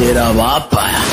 तेरा बाप आया।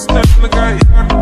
Step in the guy.